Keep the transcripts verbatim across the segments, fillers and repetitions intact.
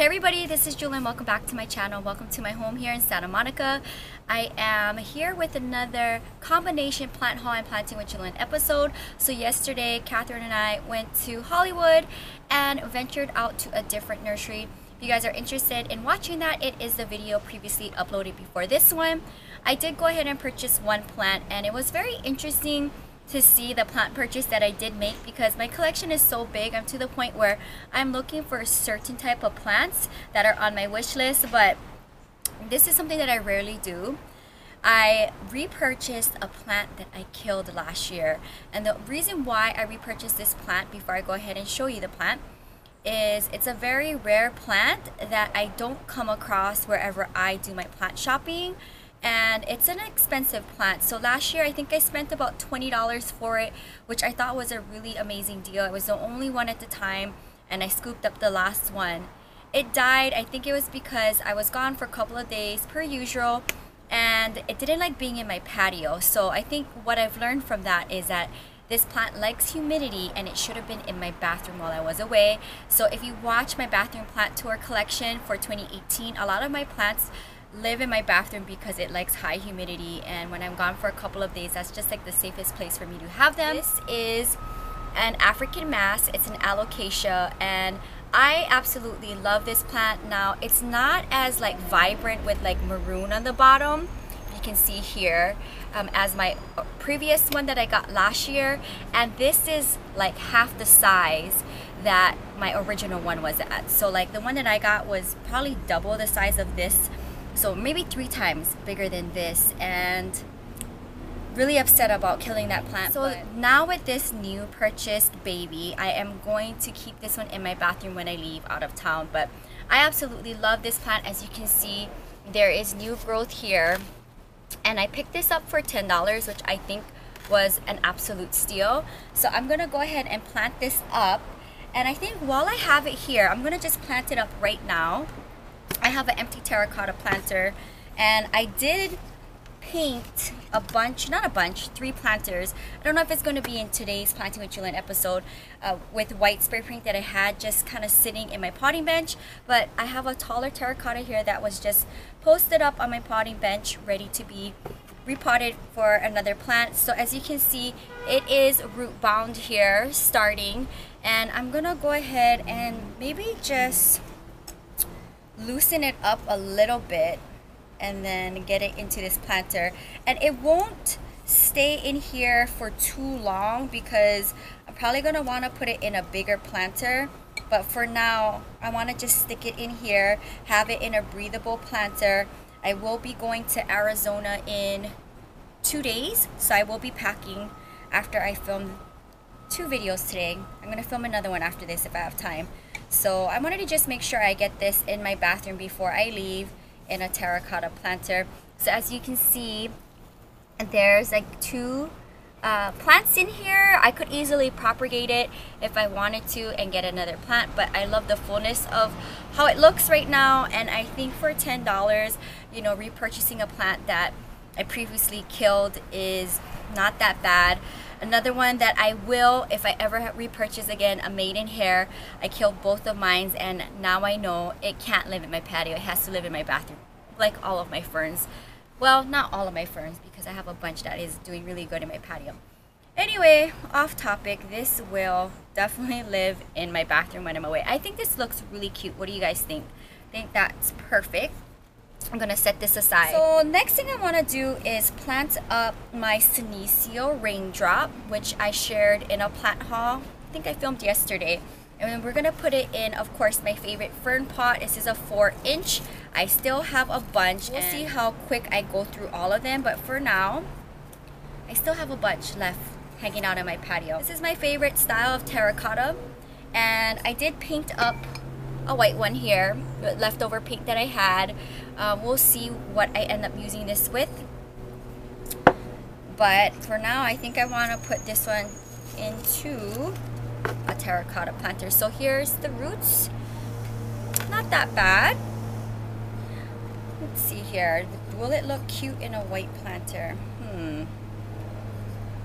Hey everybody, this is Jewelyn. Welcome back to my channel. Welcome to my home here in Santa Monica. I am here with another combination plant haul and planting with Jewelyn episode. So yesterday, Catherine and I went to Hollywood and ventured out to a different nursery. If you guys are interested in watching that, it is the video previously uploaded before this one. I did go ahead and purchase one plant, and it was very interesting to see the plant purchase that I did make because my collection is so big. I'm to the point where I'm looking for a certain type of plants that are on my wish list, but this is something that I rarely do. I repurchased a plant that I killed last year, and the reason why I repurchased this plant, before I go ahead and show you the plant, is it's a very rare plant that I don't come across wherever I do my plant shopping. And it's an expensive plant. So last year I think I spent about twenty dollars for it, which I thought was a really amazing deal. It was the only one at the time, and I scooped up the last one. It died. I think it was because I was gone for a couple of days per usual, and it didn't like being in my patio. So I think what I've learned from that is that this plant likes humidity, and it should have been in my bathroom while I was away. So if you watch my bathroom plant tour collection for twenty eighteen, a lot of my plants live in my bathroom because it likes high humidity, and when I'm gone for a couple of days, that's just like the safest place for me to have them. This is an African mass. It's an Alocasia, and I absolutely love this plant. Now it's not as like vibrant with like maroon on the bottom, you can see here, um, as my previous one that I got last year, and this is like half the size that my original one was at. So like the one that I got was probably double the size of this, so maybe three times bigger than this, and really upset about killing that plant. So but now with this new purchased baby, I am going to keep this one in my bathroom when I leave out of town. But I absolutely love this plant. As you can see, there is new growth here, and I picked this up for ten dollars, which I think was an absolute steal. So I'm gonna go ahead and plant this up, and I think while I have it here, I'm gonna just plant it up right now. I have an empty terracotta planter, and I did paint a bunch, not a bunch, three planters. I don't know if it's going to be in today's Planting with Jewelyn episode, uh, with white spray paint that I had just kind of sitting in my potting bench, but I have a taller terracotta here that was just posted up on my potting bench ready to be repotted for another plant. So as you can see, it is root bound here starting, and I'm going to go ahead and maybe just loosen it up a little bit and then get it into this planter. And it won't stay in here for too long because I'm probably going to want to put it in a bigger planter, but for now I want to just stick it in here, have it in a breathable planter. I will be going to Arizona in two days, so I will be packing after I film two videos today. I'm going to film another one after this if I have time. So I wanted to just make sure I get this in my bathroom before I leave in a terracotta planter. So as you can see, there's like two uh, plants in here. I could easily propagate it if I wanted to and get another plant, but I love the fullness of how it looks right now. And I think for ten dollars, you know, repurchasing a plant that I previously killed is not that bad. Another one that I will, if I ever repurchase again, a maidenhair. I killed both of mine, and now I know it can't live in my patio. It has to live in my bathroom, like all of my ferns. Well, not all of my ferns, because I have a bunch that is doing really good in my patio. Anyway, off topic, this will definitely live in my bathroom when I'm away. I think this looks really cute. What do you guys think? I think that's perfect. I'm gonna set this aside. So next thing I want to do is plant up my Senecio raindrop, which I shared in a plant haul I think I filmed yesterday, and then we're gonna put it in, of course, my favorite fern pot. This is a four inch. I still have a bunch. We'll see how quick I go through all of them, but for now I still have a bunch left hanging out in my patio. This is my favorite style of terracotta, and I did paint up a white one here with leftover paint that I had. Uh, we'll see what I end up using this with, but for now I think I want to put this one into a terracotta planter. So here's the roots. Not that bad. Let's see here. Will it look cute in a white planter? Hmm.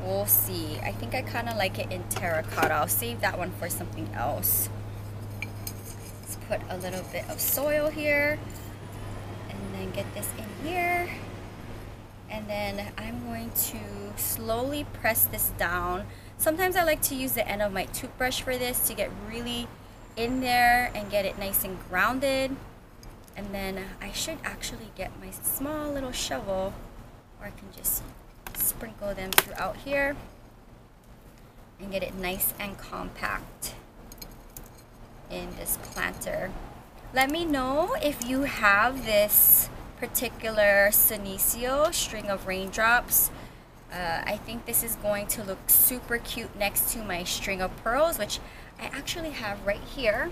We'll see. I think I kind of like it in terracotta. I'll save that one for something else. put a little bit of soil here, and then get this in here. And then I'm going to slowly press this down. Sometimes I like to use the end of my toothbrush for this to get really in there and get it nice and grounded. And then I should actually get my small little shovel, or I can just sprinkle them throughout here and get it nice and compact in this planter. Let me know if you have this particular Senecio string of raindrops. Uh, I think this is going to look super cute next to my string of pearls, which I actually have right here.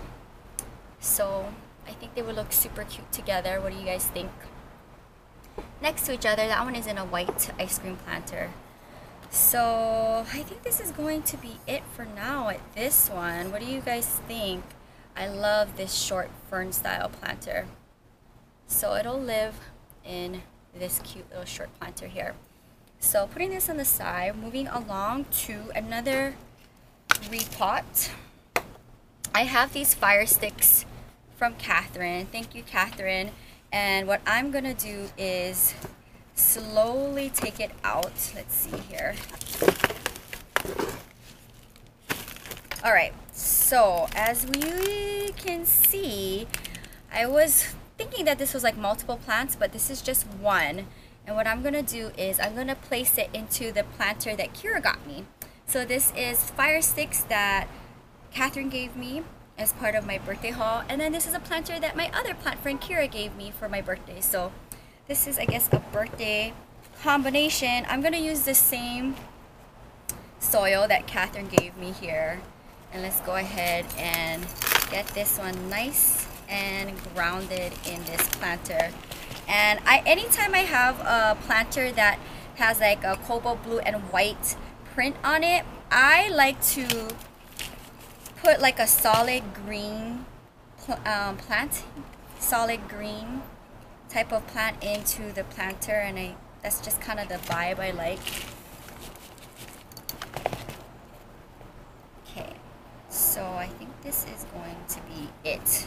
So I think they would look super cute together. What do you guys think? Next to each other. That one is in a white ice cream planter. So I think this is going to be it for now at this one. What do you guys think? I love this short fern style planter. So it'll live in this cute little short planter here. So putting this on the side, moving along to another repot. I have these fire sticks from Catherine. Thank you, Catherine. And what I'm gonna do is slowly take it out. Let's see here. All right, so as we can see, I was thinking that this was like multiple plants, but this is just one. And what I'm gonna do is I'm gonna place it into the planter that Kira got me. So this is fire sticks that Catherine gave me as part of my birthday haul, and then this is a planter that my other plant friend Kira gave me for my birthday. So this is, I guess, a birthday combination. I'm gonna use the same soil that Catherine gave me here, and let's go ahead and get this one nice and grounded in this planter. And I anytime I have a planter that has like a cobalt blue and white print on it, I like to put like a solid green um, plant, solid green type of plant into the planter, and I that's just kind of the vibe I like. Okay, so I think this is going to be it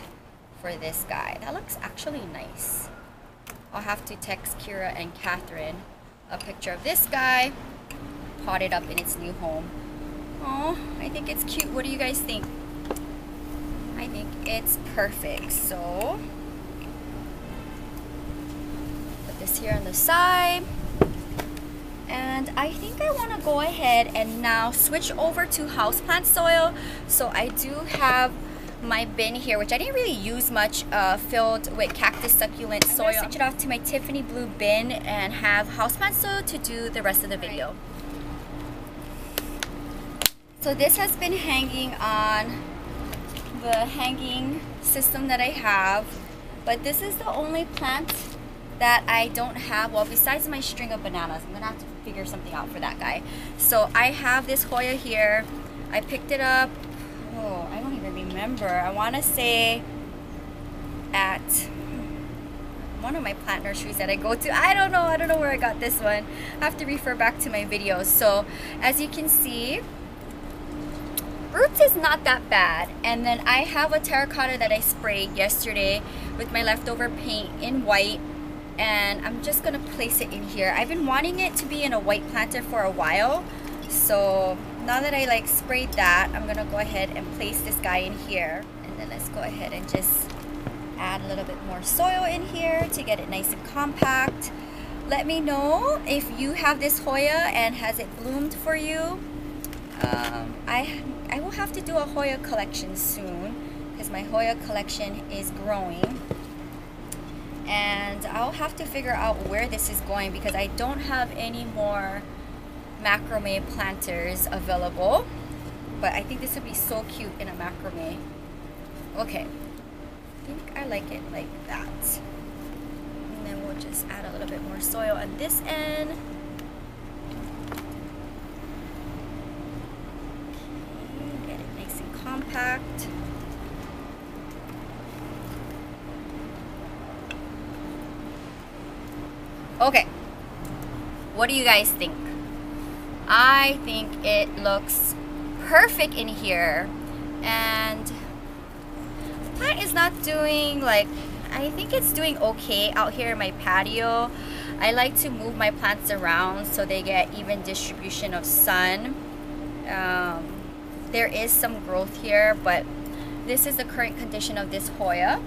for this guy. That looks actually nice. I'll have to text Kira and Catherine a picture of this guy potted up in its new home. Oh, I think it's cute. What do you guys think? I think it's perfect. So put this here on the side, and I think I want to go ahead and now switch over to houseplant soil. So I do have my bin here, which I didn't really use much, uh, filled with cactus succulent soil. I'm gonna switch it off to my Tiffany blue bin and have houseplant soil to do the rest of the video. So this has been hanging on the hanging system that I have, but this is the only plant that I don't have, well, besides my string of bananas. I'm gonna have to figure something out for that guy. So I have this Hoya here. I picked it up, oh, I don't even remember. I wanna say at one of my plant nurseries that I go to. I don't know, I don't know where I got this one. I have to refer back to my videos. So as you can see, roots is not that bad. And then I have a terracotta that I sprayed yesterday with my leftover paint in white, and I'm just gonna place it in here. I've been wanting it to be in a white planter for a while, so now that I like sprayed that, I'm gonna go ahead and place this guy in here. And then let's go ahead and just add a little bit more soil in here to get it nice and compact. Let me know if you have this Hoya and has it bloomed for you. Um, I, I will have to do a Hoya collection soon because my Hoya collection is growing, and I'll have to figure out where this is going because I don't have any more macrame planters available, but I think this would be so cute in a macrame. Okay, I think I like it like that. And then we'll just add a little bit more soil on this end. Compact. Okay, what do you guys think? I think it looks perfect in here, and plant is not doing, like, I think it's doing okay out here in my patio. I like to move my plants around so they get even distribution of sun. Um, there is some growth here, but this is the current condition of this Hoya.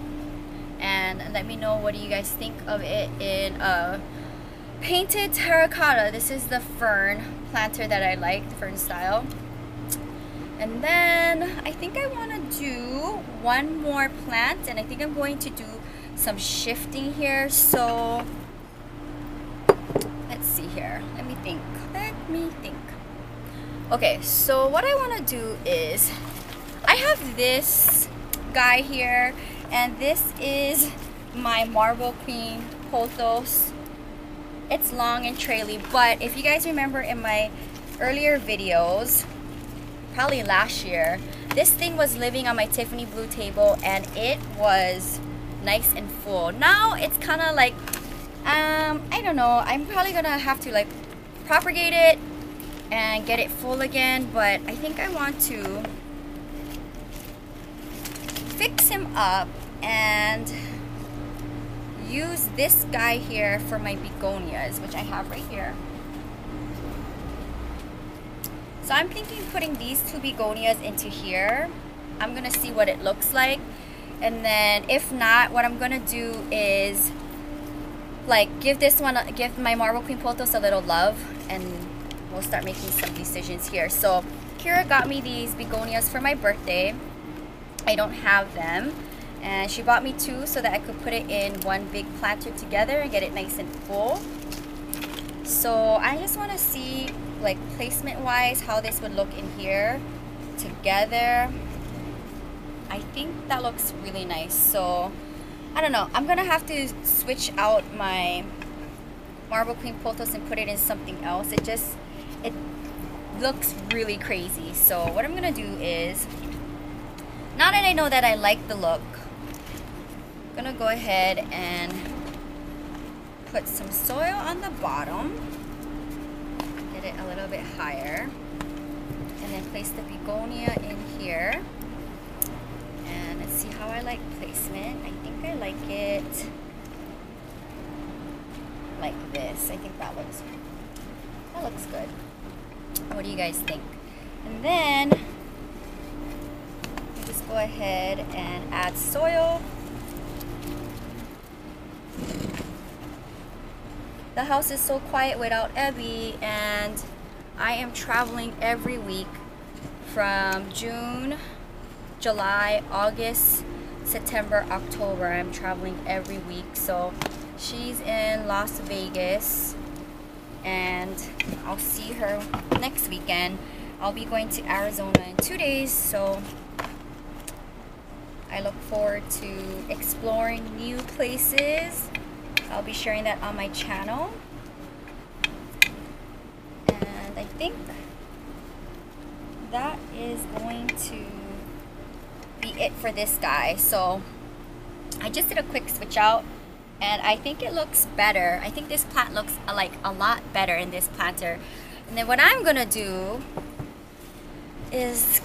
And let me know, what do you guys think of it in a painted terracotta? This is the fern planter that I like, the fern style. And then I think I want to do one more plant, and I think I'm going to do some shifting here. So let's see here. Let me think. Let me think. Okay, so what I want to do is I have this guy here, and this is my marble queen Pothos. It's long and traily, but if you guys remember in my earlier videos, probably last year, this thing was living on my Tiffany blue table and it was nice and full. Now it's kind of like, um, I don't know, I'm probably gonna have to like propagate it and get it full again, but I think I want to fix him up and use this guy here for my begonias, which I have right here. So I'm thinking putting these two begonias into here. I'm gonna see what it looks like, and then if not, what I'm gonna do is like give this one, give my marble queen Pothos a little love, and we'll start making some decisions here. So Kira got me these begonias for my birthday. I don't have them, and she bought me two so that I could put it in one big planter together and get it nice and full. So I just want to see, like, placement wise how this would look in here together. I think that looks really nice. So I don't know, I'm gonna have to switch out my marble queen Pothos and put it in something else. It just, it looks really crazy. So what I'm gonna do is, now that I know that I like the look, I'm gonna go ahead and put some soil on the bottom, get it a little bit higher, and then place the begonia in here. And let's see how I like placement. I think I like it like this. I think that looks, that looks good. What do you guys think? And then I just go ahead and add soil. The house is so quiet without Abby, and I am traveling every week from June, July, August, September, October. I'm traveling every week. So she's in Las Vegas, and I'll see her next weekend. I'll be going to Arizona in two days, so I look forward to exploring new places. I'll be sharing that on my channel. And I think that is going to be it for this guy. So I just did a quick switch out, and I think it looks better. I think this plant looks like a lot better in this planter. And then what I'm gonna do is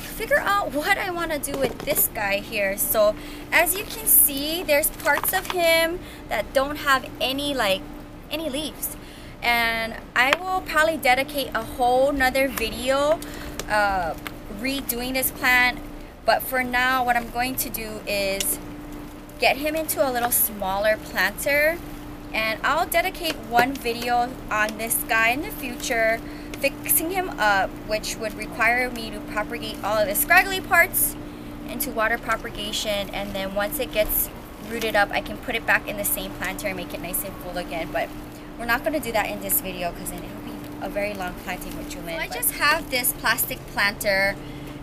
figure out what I want to do with this guy here. So as you can see, there's parts of him that don't have any like any leaves, and I will probably dedicate a whole nother video uh, redoing this plant. But for now, what I'm going to do is get him into a little smaller planter, and I'll dedicate one video on this guy in the future, fixing him up, which would require me to propagate all of the scraggly parts into water propagation, and then once it gets rooted up, I can put it back in the same planter and make it nice and full again. But we're not going to do that in this video because then it'll be a very long planting with Jewelyn. So I just have this plastic planter,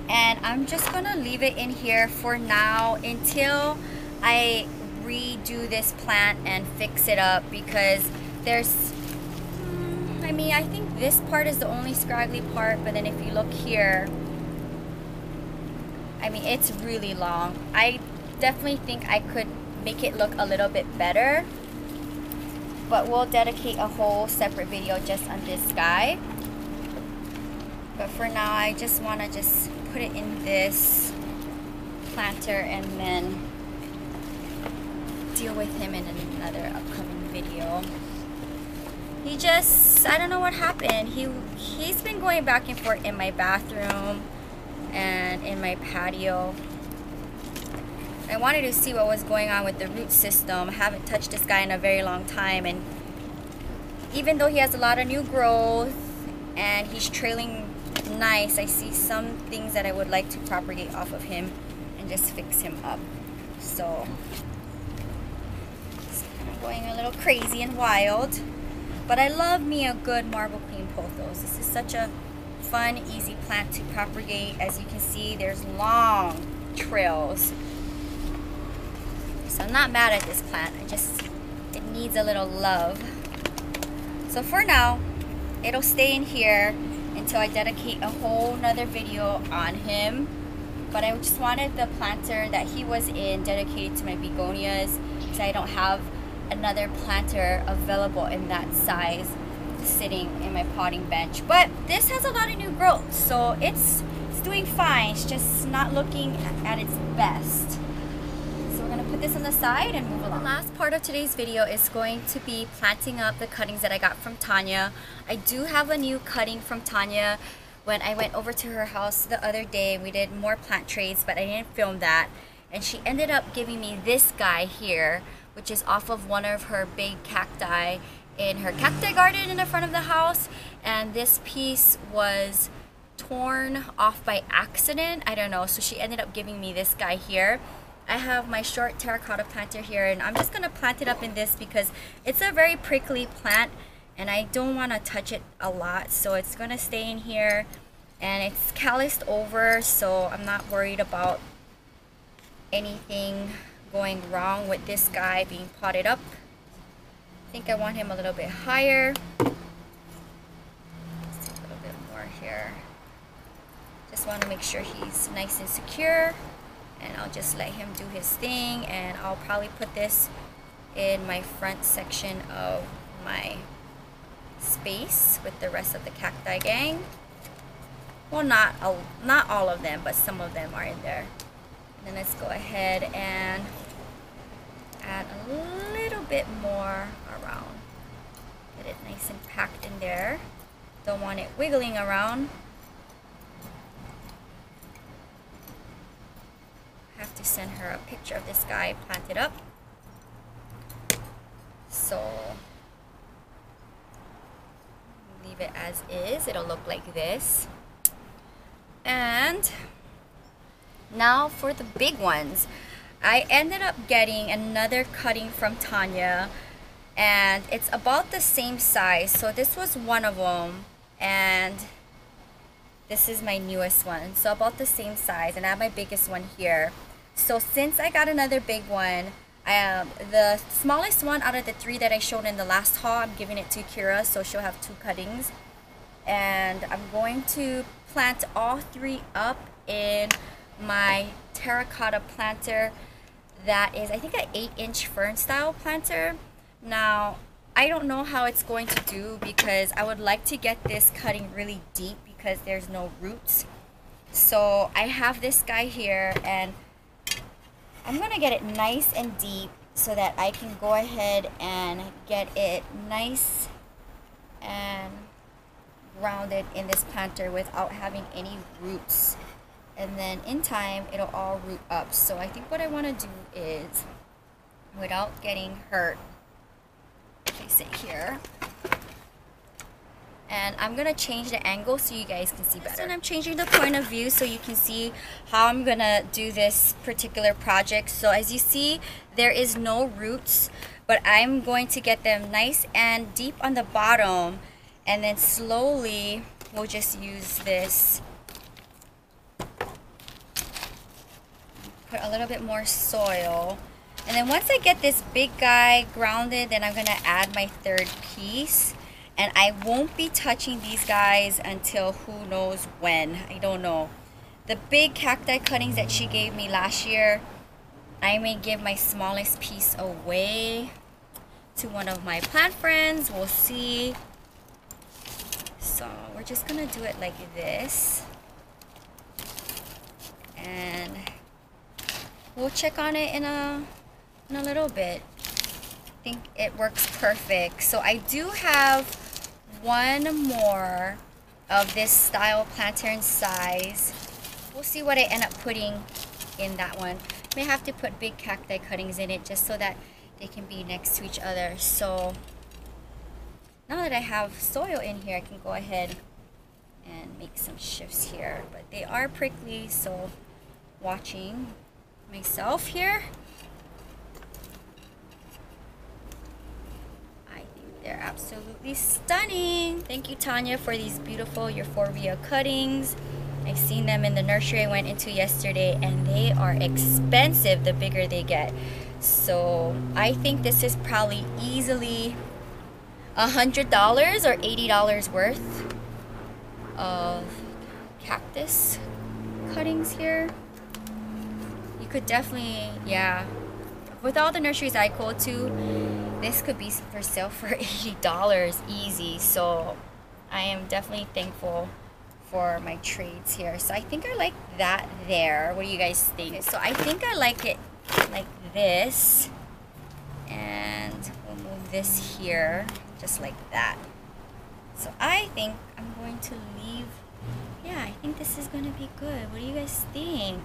and I'm just going to leave it in here for now until I redo this plant and fix it up, because there's, I mean, I think this part is the only scraggly part, but then if you look here, I mean, it's really long. I definitely think I could make it look a little bit better, but we'll dedicate a whole separate video just on this guy. But for now, I just want to just put it in this planter and then deal with him in another upcoming video. He just, I don't know what happened. He, he's been going back and forth in my bathroom and in my patio. I wanted to see what was going on with the root system. I haven't touched this guy in a very long time, and even though he has a lot of new growth and he's trailing nice, I see some things that I would like to propagate off of him and just fix him up. So it's kind of going a little crazy and wild, but I love me a good marble queen pothos. This is such a fun, easy plant to propagate. As you can see, there's long trails, so I'm not mad at this plant. I just, it needs a little love. So for now, it'll stay in here until I dedicate a whole nother video on him. But I just wanted the planter that he was in dedicated to my begonias, because I don't have another planter available in that size sitting in my potting bench. But this has a lot of new growth, so it's, it's doing fine. It's just not looking at its best. So we're gonna put this on the side and move along. The last part of today's video is going to be planting up the cuttings that I got from Tanya. I do have a new cutting from Tanya. When I went over to her house the other day, we did more plant trades, but I didn't film that. And she ended up giving me this guy here, which is off of one of her big cacti in her cacti garden in the front of the house. And this piece was torn off by accident, I don't know, so she ended up giving me this guy here. I have my short terracotta planter here, and I'm just gonna plant it up in this because it's a very prickly plant and I don't want to touch it a lot, so it's gonna stay in here. And it's calloused over, so I'm not worried about anything going wrong with this guy being potted up. I think I want him a little bit higher. Just a little bit more here. Just want to make sure he's nice and secure, and I'll just let him do his thing. And I'll probably put this in my front section of my space with the rest of the cacti gang. Well, not all, not all of them, but some of them are in there. And then let's go ahead and add a little bit more around. Get it nice and packed in there. Don't want it wiggling around. Have to send her a picture of this guy planted up. So leave it as is. It'll look like this. And now for the big ones. I ended up getting another cutting from Tanya, and it's about the same size. So this was one of them, and this is my newest one. So about the same size, and I have my biggest one here. So since I got another big one, um, the smallest one out of the three that I showed in the last haul, I'm giving it to Kira, so she'll have two cuttings. And I'm going to plant all three up in my terracotta planter that is, I think, an eight inch fern style planter. Now I don't know how it's going to do, because I would like to get this cutting really deep because there's no roots. So I have this guy here, and I'm gonna get it nice and deep so that I can go ahead and get it nice and grounded in this planter without having any roots. And then in time, it'll all root up. So I think what I want to do is, without getting hurt, place it here. And I'm going to change the angle so you guys can see better. And I'm changing the point of view so you can see how I'm going to do this particular project. So as you see, there is no roots, but I'm going to get them nice and deep on the bottom. And then slowly, we'll just use this. Put a little bit more soil, and then once I get this big guy grounded, then I'm gonna add my third piece. And I won't be touching these guys until who knows when. I don't know. The big cacti cuttings that she gave me last year, I may give my smallest piece away to one of my plant friends. We'll see. So we're just gonna do it like this, and we'll check on it in a in a little bit. I think it works perfect. So I do have one more of this style planter in size. We'll see what I end up putting in that one. May have to put big cacti cuttings in it just so that they can be next to each other. So now that I have soil in here, I can go ahead and make some shifts here, but they are prickly, so watching myself here, I think they're absolutely stunning. Thank you, Tanya, for these beautiful Euphorbia cuttings. I've seen them in the nursery I went into yesterday, and they are expensive the bigger they get. So I think this is probably easily one hundred dollars or eighty dollars worth of cactus cuttings here. You could definitely, yeah, with all the nurseries I go to, this could be for sale for eighty dollars easy. So I am definitely thankful for my trades here. So I think I like that there. What do you guys think? So I think I like it like this, and we'll move this here just like that. So I think I'm going to leave. Yeah, I think this is going to be good. What do you guys think?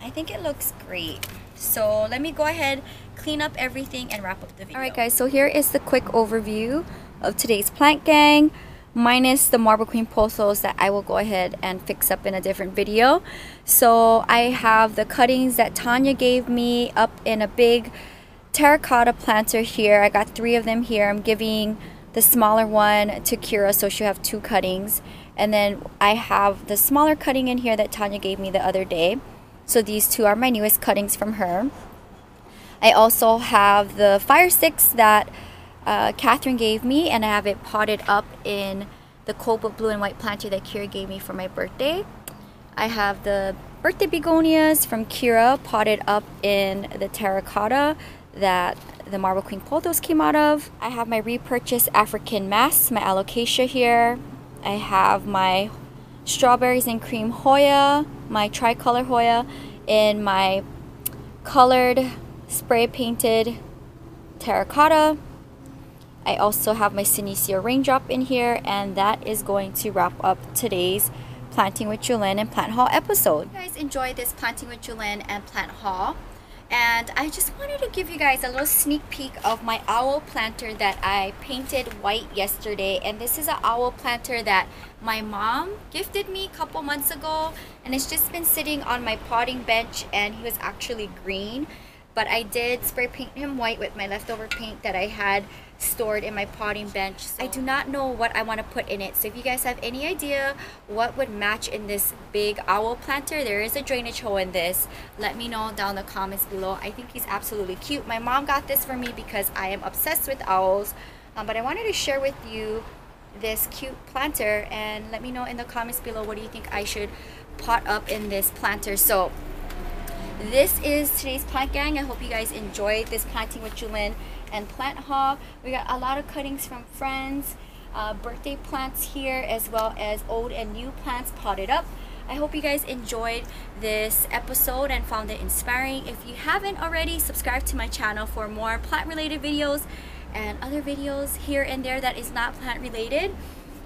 I think it looks great. So let me go ahead, clean up everything, and wrap up the video. Alright guys, so here is the quick overview of today's plant gang, minus the Marble Queen Pothos that I will go ahead and fix up in a different video. So I have the cuttings that Tanya gave me up in a big terracotta planter here. I got three of them here. I'm giving the smaller one to Kira, so she'll have two cuttings. And then I have the smaller cutting in here that Tanya gave me the other day. So these two are my newest cuttings from her. I also have the fire sticks that Uh, Catherine gave me, and I have it potted up in the cobalt blue and white planter that Kira gave me for my birthday. I have the birthday begonias from Kira potted up in the terracotta that the Marble Queen Pothos came out of. I have my repurchased African masks, my Alocasia here. I have my strawberries and cream Hoya, my tricolor Hoya, in my colored spray painted terracotta. I also have my Senecio raindrop in here, and that is going to wrap up today's Planting with Jewelyn and Plant Haul episode. You guys enjoyed this Planting with Jewelyn and Plant Haul, and I just wanted to give you guys a little sneak peek of my owl planter that I painted white yesterday. And this is an owl planter that my mom gifted me a couple months ago, and it's just been sitting on my potting bench, and he was actually green. But I did spray paint him white with my leftover paint that I had stored in my potting bench. So I do not know what I want to put in it. So if you guys have any idea what would match in this big owl planter, there is a drainage hole in this. Let me know down in the comments below. I think he's absolutely cute. My mom got this for me because I am obsessed with owls. Um, but I wanted to share with you this cute planter, and let me know in the comments below, what do you think I should pot up in this planter. So this is today's plant gang. I hope you guys enjoyed this Planting with Jewelyn and Plant Haul. We got a lot of cuttings from friends, uh, birthday plants here, as well as old and new plants potted up. I hope you guys enjoyed this episode and found it inspiring. If you haven't already, subscribe to my channel for more plant related videos and other videos here and there that is not plant related.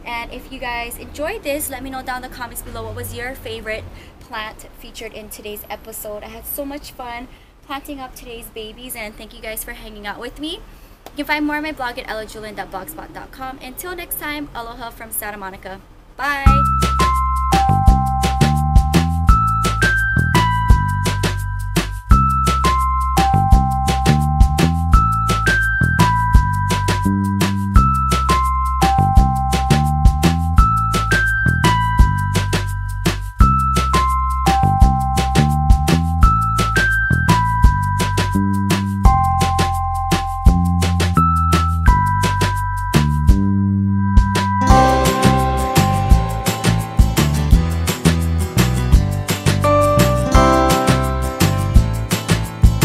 And if you guys enjoyed this, let me know down in the comments below, what was your favorite plant featured in today's episode. I had so much fun planting up today's babies, and thank you guys for hanging out with me. You can find more on my blog at ellajewelyn dot blogspot dot com. Until next time, aloha from Santa Monica. Bye!